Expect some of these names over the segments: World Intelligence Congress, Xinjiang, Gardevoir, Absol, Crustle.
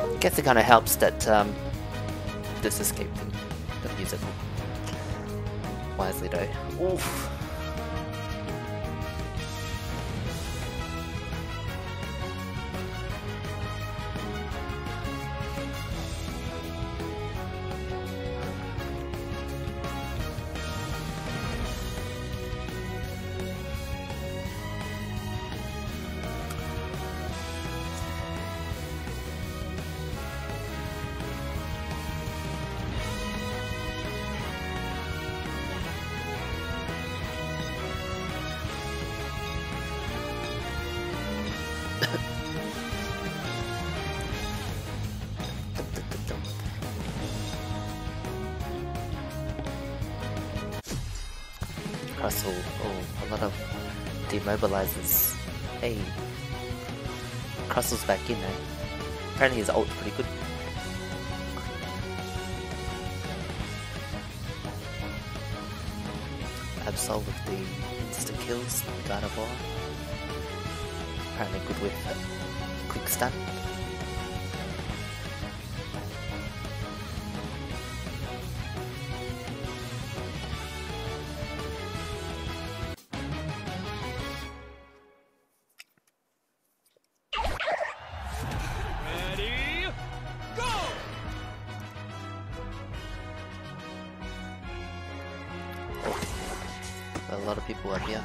I guess it kind of helps that this escape thing. Don't use it wisely though. Oof. Crustle, oh, a lot of demobilizers. Hey, Crustle's back in there. Apparently his ult's pretty good. Absol with the instant kills, Gardevoir. Apparently good with quick stun. A lot of people up here.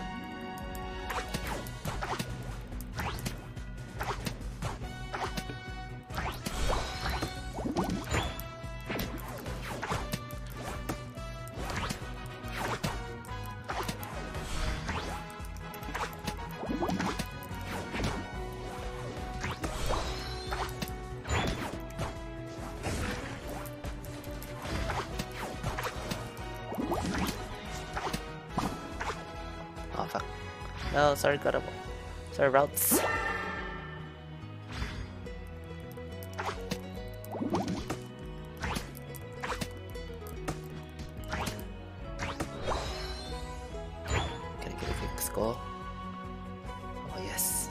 Oh, sorry, got up. Sorry, routes. Gonna get a quick score. Oh, yes.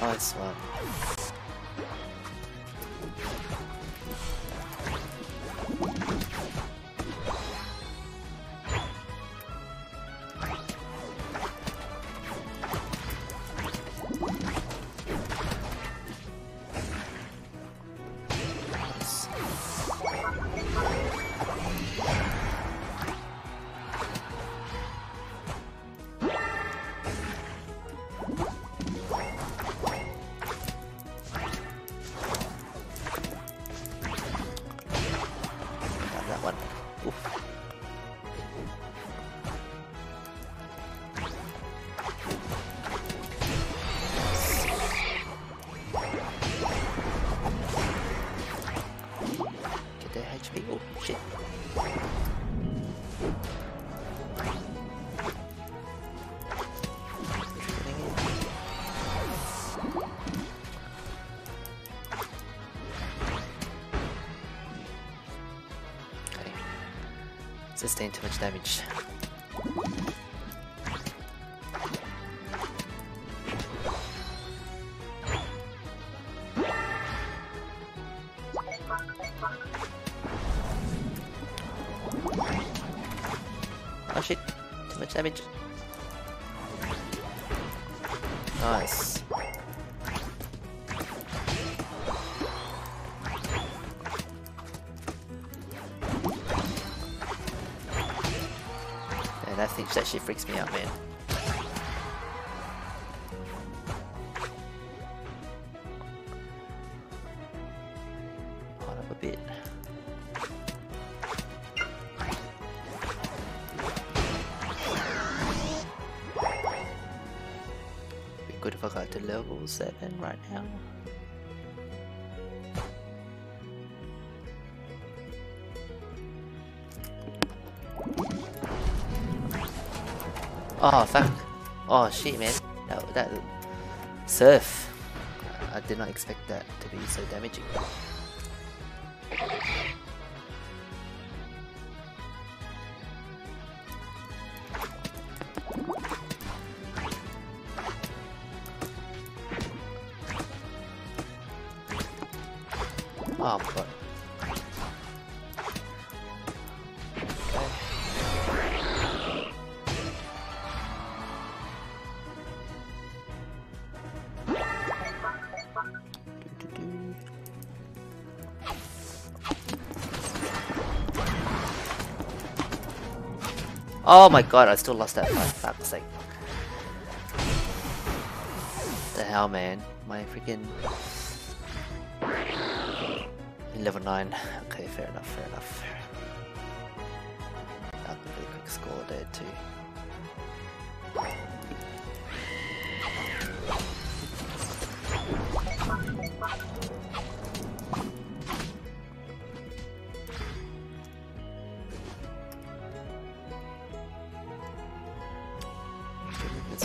Oh, it's fun. Oh shit. Okay. Sustained too much damage. Oh shit, too much damage. Nice. And that shit freaks me out, man. Hold up a bit. Good if I got to level 7 right now. Oh fuck! Oh shit, man! That surf. I did not expect that to be so damaging. Oh, fuck. Oh my god, I still lost that fight, fuck's sake. What the hell, man? My freaking... level 9. Okay, fair enough, fair enough, fair enough. I'll give it a quick score there too. Let's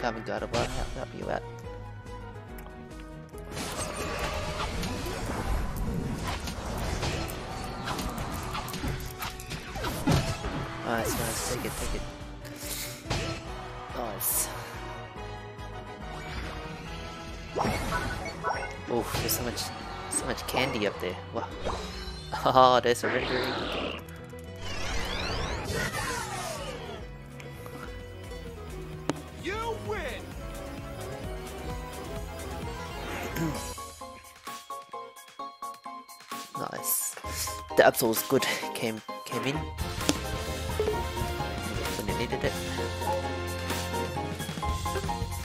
Coming, Gardevoir, help you out. Nice, nice, take it, take it. Nice. Oh, there's so much candy up there. Wow. Oh, there's a victory. Nice. The Absol was good. Came in when you needed it.